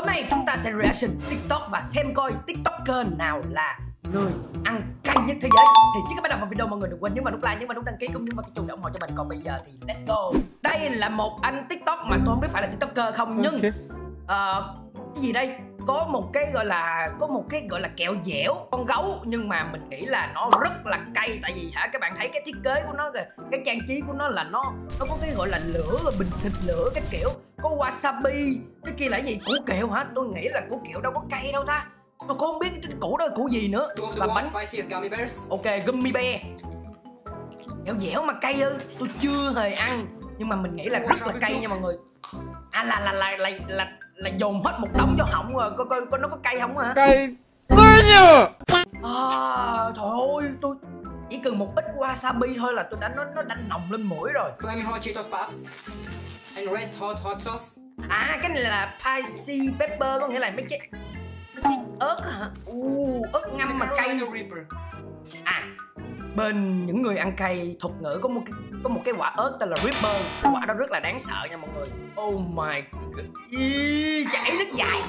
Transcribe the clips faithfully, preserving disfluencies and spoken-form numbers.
Hôm nay chúng ta sẽ reaction TikTok và xem coi TikToker nào là người ăn cay nhất thế giới. Thì trước khi bắt đầu vào video, mọi người đừng quên nhấn vào nút like, nhấn vào nút đăng ký cũng như vào cái chuông để ủng hộ cho mình. Còn bây giờ thì let's go. Đây là một anh TikTok mà tôi không biết phải là TikToker không, nhưng uh, cái gì đây? Có một cái gọi là có một cái gọi là kẹo dẻo con gấu, nhưng mà mình nghĩ là nó rất là cay. Tại vì hả, các bạn thấy cái thiết kế của nó kìa, cái trang trí của nó là nó nó có cái gọi là lửa, bình xịt lửa cái kiểu, có wasabi, cái kia là cái gì, củ kiệu hả? Tôi nghĩ là củ kiệu đâu có cay đâu ta, tôi cũng không biết cái củ đó là củ gì nữa. Là bánh gummy bears. Ok, gummy bear dẻo dẻo mà cay ư? Tôi chưa hề ăn, nhưng mà mình nghĩ là rất là cay nha mọi người. À là là là là là, là dồn hết một đống vô họng rồi, coi coi nó có cay không hả? Cay quá nhờ. À trời ơi, tôi chỉ cần một ít wasabi thôi là tôi đã nó nó đánh nồng lên mũi rồi. Flaming hot Cheetos puffs and red hot hot sauce. À cái này là spicy pepper, có nghĩa là mấy cái mấy cái ớt hả? Uh, ớt ngâm mà cay. À bên những người ăn cay, thuật ngữ có một cái, có một cái quả ớt tên là Reaper. Cái quả đó rất là đáng sợ nha mọi người. Oh my god, ý, chảy nước dài.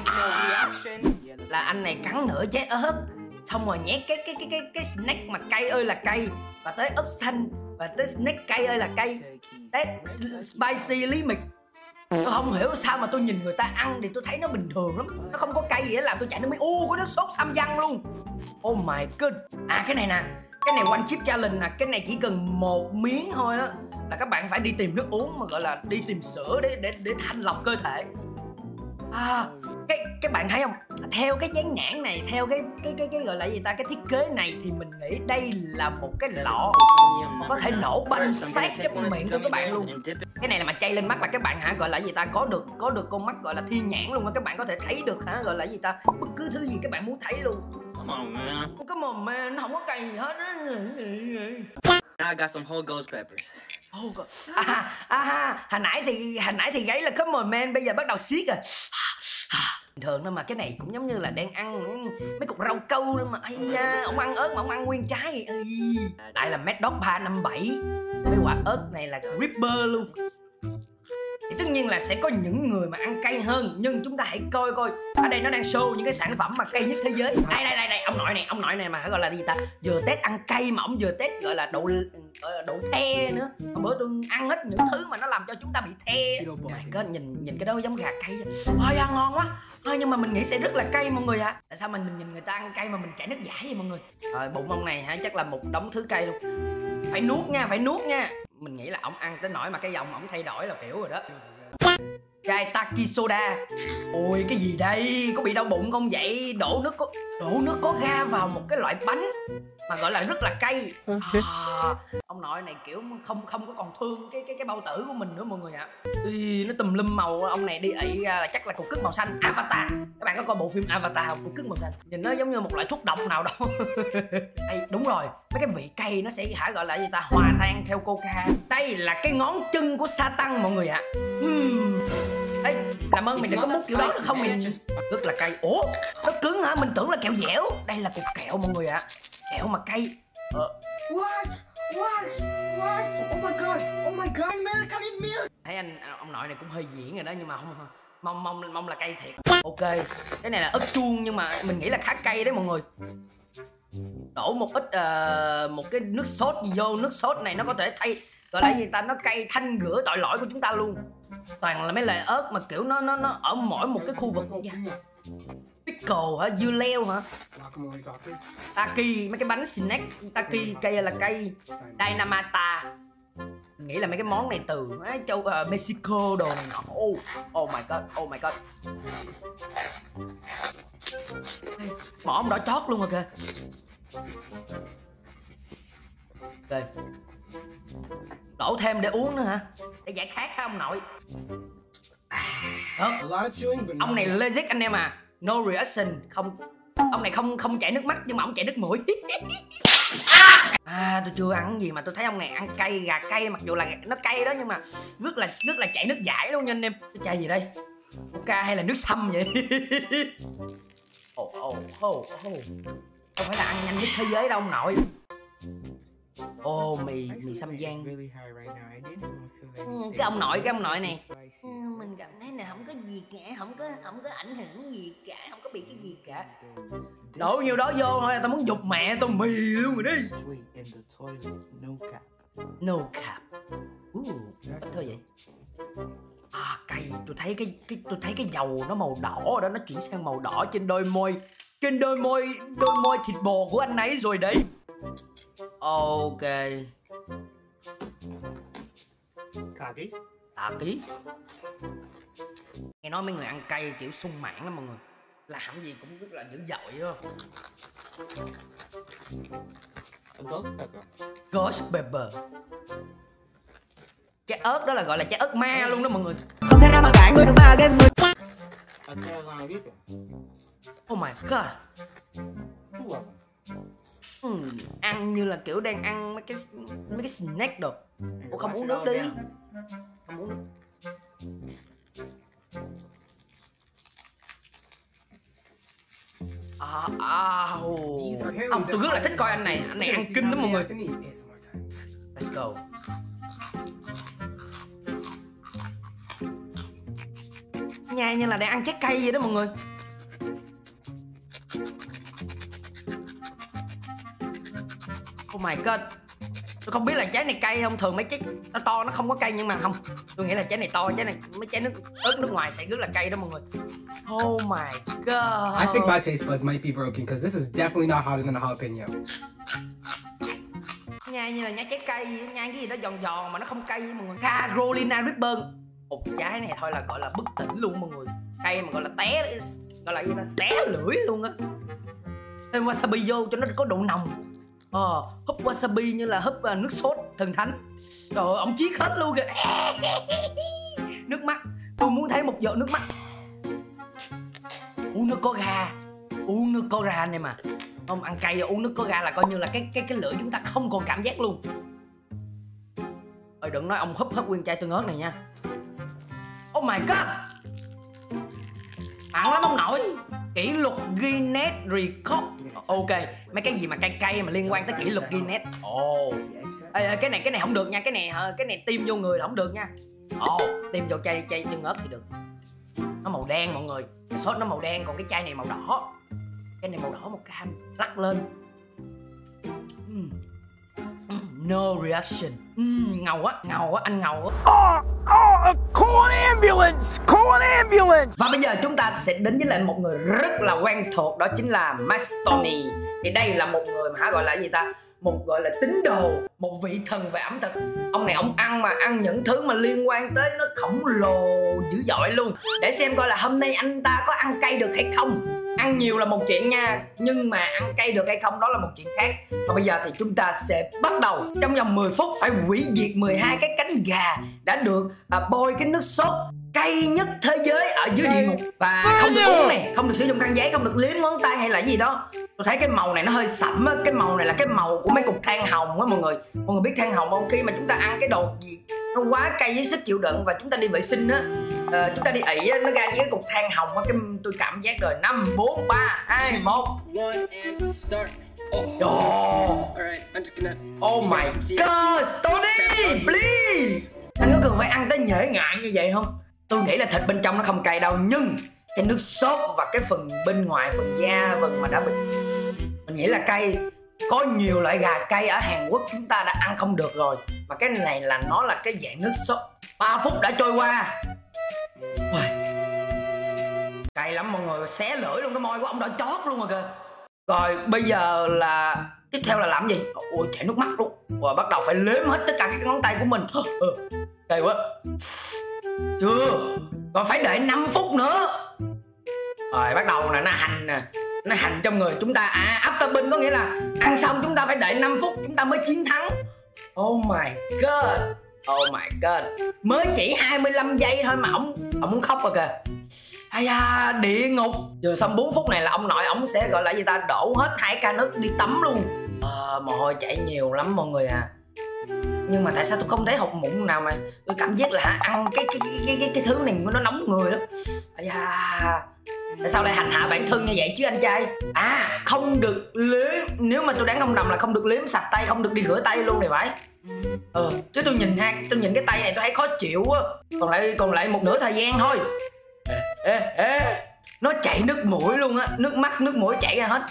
Là anh này cắn nửa trái ớt, xong rồi nhét cái cái cái cái cái snack mà cay ơi là cay, và tới ớt xanh, và tới snack cay ơi là cay, tới spicy lý mịch. Tôi không hiểu sao mà tôi nhìn người ta ăn thì tôi thấy nó bình thường lắm, nó không có cay gì hết, làm tôi chảy nước miếng. U có nước sốt xăm văng luôn. Oh my god. À cái này nè, cái này One Chip Challenge nè, cái này chỉ cần một miếng thôi á là các bạn phải đi tìm nước uống, mà gọi là đi tìm sữa để để để thanh lọc cơ thể. À, cái các bạn thấy không? Theo cái dán nhãn này, theo cái cái cái cái gọi là gì ta, cái thiết kế này thì mình nghĩ đây là một cái lọ mà có thể nổ banh sát cái miệng của các bạn luôn. Cái này là mà chay lên mắt là các bạn hả, gọi là gì ta, có được có được con mắt gọi là thiên nhãn luôn á, các bạn có thể thấy được hả, gọi là gì ta, bất cứ thứ gì các bạn muốn thấy luôn. Cái mồm mà nó không có cay gì hết á. I got some whole ghost peppers. Oh god. À, à, hồi nãy thì hồi nãy thì gáy là come on man, bây giờ bắt đầu siết rồi. Bình thường thôi mà, cái này cũng giống như là đang ăn mấy cục rau câu nữa mà. Ai da, ông ăn ớt mà ông ăn nguyên trái. Đây là Master ba năm bảy. Mấy quả ớt này là Reaper luôn. Thì tất nhiên là sẽ có những người mà ăn cay hơn, nhưng chúng ta hãy coi coi ở đây nó đang show những cái sản phẩm mà cay nhất thế giới. Đây đây đây đây, ông nội này, ông nội này mà gọi là gì ta, vừa Tết ăn cay mà ông vừa Tết gọi là đậu đậu the nữa. Hôm bữa tôi ăn hết những thứ mà nó làm cho chúng ta bị the. Mày có nhìn nhìn cái đó giống gà cay. Ôi ăn ngon quá. Thôi nhưng mà mình nghĩ sẽ rất là cay mọi người ạ. À, tại sao mình nhìn người ta ăn cay mà mình chảy nước dãi vậy mọi người? Rồi bụng ông này hả, chắc là một đống thứ cay luôn. Phải nuốt nha, phải nuốt nha. Mình nghĩ là ổng ăn tới nỗi mà cái giọng ổng thay đổi là biểu rồi đó. Chai Takisoda. Ôi cái gì đây? Có bị đau bụng không vậy? Đổ nước có đổ nước có ga vào một cái loại bánh mà gọi là rất là cay. Okay. À, ông nội này kiểu không không có còn thương cái cái cái bao tử của mình nữa mọi người ạ. À. Ý, nó tùm lum màu, ông này đi ị là chắc là cục cứt màu xanh. Avatar. Các bạn có coi bộ phim Avatar không? Cục cứt màu xanh. Nhìn nó giống như một loại thuốc độc nào đó. Đây đúng rồi, mấy cái vị cay nó sẽ hả gọi là gì ta, hòa tan theo coca. Đây là cái ngón chân của Satan mọi người ạ. À. Hmm. Ê, làm ơn mình đừng có múc kiểu đó được không mình. Rất là cay. Ủa, nó cứng hả? Mình tưởng là kẹo dẻo. Đây là cục kẹo mọi người ạ. À. Kẹo mà cay. Ờ. What? What? What? Oh my god. Oh my god. Milk, I need milk. Thấy anh ông nội này cũng hơi diễn rồi đó, nhưng mà không, mong mong mong là cay thiệt. Ok. Cái này là ớt chuông nhưng mà mình nghĩ là khá cay đấy mọi người. Đổ một ít uh, một cái nước sốt gì vô, nước sốt này nó có thể thay gọi là gì ta, nó cay thanh rửa tội lỗi của chúng ta luôn. Toàn là mấy loại ớt mà kiểu nó nó nó ở mỗi một cái khu vực. Pickle hả? Dưa leo hả? Taki, mấy cái bánh snack Taki, cây là cây. Dynamata. Mình nghĩ là mấy cái món này từ á, châu uh, Mexico đồ này nọ. Oh, oh my god, oh my god. Bỏ ông đỏ chót luôn rồi kìa. Ok. Đổ thêm để uống nữa hả? Để giải khát hả ông nội? À, ông này legit anh em à. No reaction, không. Ông này không không chảy nước mắt nhưng mà ông chảy nước mũi. À, tôi chưa ăn gì mà tôi thấy ông này ăn cay gà cay, mặc dù là nó cay đó nhưng mà rất là rất là chảy nước dãi luôn nha anh em. Cái chai gì đây? Coca hay là nước sâm vậy? Oh oh oh oh. Không phải là ăn nhanh nhất thế giới đâu ông nội. Ô, oh, mì, mì xăm giang. Cái ông nội, cái ông nội này mình cảm thấy này không có gì cả, không có không có ảnh hưởng gì cả, không có bị cái gì cả. Đổ nhiêu đó vô thôi, tao muốn giục mẹ tao mì luôn rồi đi. No cap. Uh, thôi vậy. À cay, tôi thấy cái cái tôi thấy cái dầu nó màu đỏ rồi đó, nó chuyển sang màu đỏ trên đôi môi, trên đôi môi đôi môi thịt bò của anh ấy rồi đấy. Ok. Taki. Taki. Nghe nói mấy người ăn cay kiểu sung mãn lắm mọi người. Làm gì cũng rất là dữ dội không? Ghost pepper. Ghost pepper. Trái ớt đó là gọi là trái ớt ma luôn đó mọi người. Không thể nào mà cản người được ba game người. Oh my god. Uhm, ăn như là kiểu đang ăn mấy cái mấy cái snack đồ. Ủa không uống nước đi. Không uống nước. À, à, oh. Ông, tôi rất là thích coi anh này, anh này ăn kinh lắm mọi người. Let's go. Nhai như là đang ăn trái cây vậy đó mọi người. Oh my god. Tôi không biết là trái này cay không, thường mấy trái nó to nó không có cay, nhưng mà không, tôi nghĩ là trái này to, trái này mấy trái nước ớt nước ngoài sẽ rất là cay đó mọi người. Oh my god. I think my taste buds might be broken because this is definitely not hotter than a jalapeno. Nhai như là nhai trái cây, nhai cái gì đó giòn giòn mà nó không cay mọi người. Carolina Reaper. Một trái này thôi là gọi là bất tỉnh luôn mọi người. Cay mà gọi là té, gọi là gì là xé lưỡi luôn á. Thêm wasabi vô cho nó có độ nồng. Ờ, húp wasabi như là húp uh, nước sốt thần thánh. Trời ơi, ông Chí hết luôn kìa. Nước mắt, tôi muốn thấy một giọt nước mắt. Uống nước có ga, uống nước có ra này mà. Không, ăn cay rồi uống nước có ga là coi như là cái cái cái lưỡi chúng ta không còn cảm giác luôn. Ôi đừng nói ông húp hết nguyên chai tương ớt này nha. Oh my god. Mặn lắm ông nội. Kỷ lục Guinness record. Ok, mấy cái gì mà cay cay mà liên quan tới kỷ lục Guinness. Ồ. Oh. Ê, cái này cái này không được nha, cái này cái này tiêm vô người là không được nha. Ồ, oh, tiêm vô chai chai tương ớt thì được. Nó màu đen mọi người, cái sốt nó màu đen, còn cái chai này màu đỏ. Cái này màu đỏ màu cam, lắc lên. Mm. Mm. No reaction. Mm. Ngầu á, ngầu á, anh ngầu á. Oh, oh, call an ambulance, call an ambulance. Và bây giờ chúng ta sẽ đến với lại một người rất là quen thuộc, đó chính là Master Tony. Thì đây là một người mà hả gọi là gì ta? Một gọi là tín đồ, một vị thần về ẩm thực. Ông này ông ăn mà ăn những thứ mà liên quan tới nó khổng lồ dữ dội luôn. Để xem coi là hôm nay anh ta có ăn cay được hay không. Ăn nhiều là một chuyện nha, nhưng mà ăn cay được hay không đó là một chuyện khác. Và bây giờ thì chúng ta sẽ bắt đầu. Trong vòng mười phút phải hủy diệt mười hai cái cánh gà đã được à, bôi cái nước sốt cay nhất thế giới ở dưới địa ngục. Và không được uống này, không được sử dụng khăn giấy, không được liếm ngón tay hay là gì đó. Tôi thấy cái màu này nó hơi sẫm á, cái màu này là cái màu của mấy cục than hồng á mọi người. Mọi người biết than hồng không? Khi mà chúng ta ăn cái đồ gì nó quá cay với sức chịu đựng và chúng ta đi vệ sinh á, uh, chúng ta đi ị á, nó ra những cái cục than hồng á, cái tôi cảm giác rồi. Năm bốn ba hai một. Oh my god, Tony, please. Anh có cần phải ăn tới nhễ ngại như vậy không? Tôi nghĩ là thịt bên trong nó không cay đâu, nhưng cái nước sốt và cái phần bên ngoài, phần da, phần mà đã bị mình nghĩ là cay. Có nhiều loại gà cay ở Hàn Quốc chúng ta đã ăn không được rồi, mà cái này là nó là cái dạng nước sốt. Ba phút đã trôi qua. Uầy. Cay lắm mọi người, xé lưỡi luôn, cái môi của ông đã chót luôn rồi kìa. Rồi bây giờ là tiếp theo là làm gì? Ôi chảy nước mắt luôn. Rồi bắt đầu phải liếm hết tất cả các ngón tay của mình. Cay quá. Chưa. Còn phải đợi năm phút nữa. Rồi bắt đầu là nó hành nè. Nó hành trong người chúng ta. À, after bin có nghĩa là ăn xong chúng ta phải đợi năm phút chúng ta mới chiến thắng. Oh my god. Oh my god. Mới chỉ hai mươi lăm giây thôi mà ông ông muốn khóc rồi kìa. Ai da, địa ngục. Vừa xong bốn phút này là ông nội ông sẽ gọi là gì ta, đổ hết hai ca nước đi tắm luôn. À, mồ hôi chảy nhiều lắm mọi người à. Nhưng mà tại sao tôi không thấy hột mụn nào mà tôi cảm giác là ăn cái cái cái cái, cái thứ này nó nóng người lắm. Ai da. Tại sao lại hành hạ bản thân như vậy chứ anh trai? À không được liếm, nếu mà tôi đoán không lầm là không được liếm sạch tay, không được đi rửa tay luôn này phải. Ờ chứ tôi nhìn ha, tôi nhìn cái tay này tôi thấy khó chịu á. Còn lại còn lại một nửa thời gian thôi. Ê, ê, ê. Nó chảy nước mũi luôn á, nước mắt nước mũi chảy ra hết.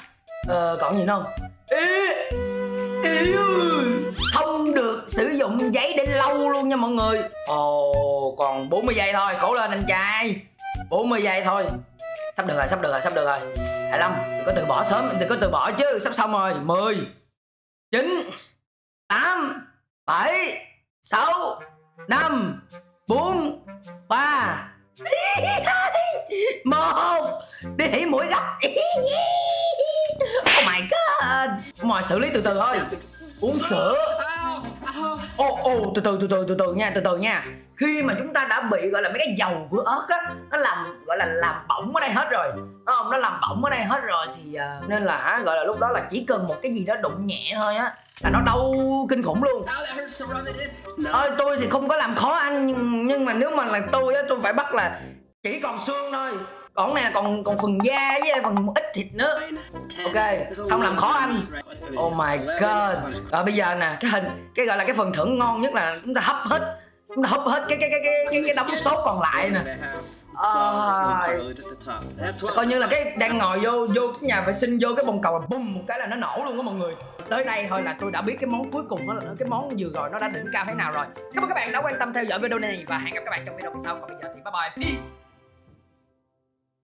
Ờ còn gì nữa không? Ê, ê, không được sử dụng giấy để lau luôn nha mọi người. Ồ còn bốn mươi giây thôi, cố lên anh trai, bốn mươi giây thôi. Sắp được rồi, sắp được rồi, sắp được rồi. Hai mươi lăm, đừng có từ bỏ sớm, đừng có từ bỏ chứ, sắp xong rồi. Mười, chín, tám, bảy, sáu, năm, bốn, ba, một. Đi hỉ mũi gấp. Oh my god. Mọi xử lý từ từ thôi. Uống sữa. Ô oh, ô oh, từ từ từ từ từ từ nha, từ từ nha. Khi mà chúng ta đã bị gọi là mấy cái dầu của ớt á, nó làm gọi là làm bỏng ở đây hết rồi, đúng không? Nó làm bỏng ở đây hết rồi thì uh, nên là gọi là lúc đó là chỉ cần một cái gì đó đụng nhẹ thôi á là nó đau kinh khủng luôn. Ơi tôi thì không có làm khó anh, nhưng mà nếu mà là tôi á, tôi phải bắt là chỉ còn xương thôi, còn này là còn còn phần da với phần ít thịt nữa. Ok, không làm khó anh. Oh my god. Rồi bây giờ nè, cái hình cái gọi là cái phần thưởng ngon nhất là chúng ta hấp hết, chúng ta hấp hết cái cái cái cái cái, cái đống sốt còn lại nè. À, coi như là cái đang ngồi vô vô cái nhà vệ sinh, vô cái bồn cầu là bùm một cái là nó nổ luôn đó mọi người. Tới đây thôi là tôi đã biết cái món cuối cùng, nó là cái món vừa rồi nó đã đỉnh cao thế nào rồi. Cảm ơn các bạn đã quan tâm theo dõi video này và hẹn gặp các bạn trong video sau. Còn bây giờ thì bye bye, peace.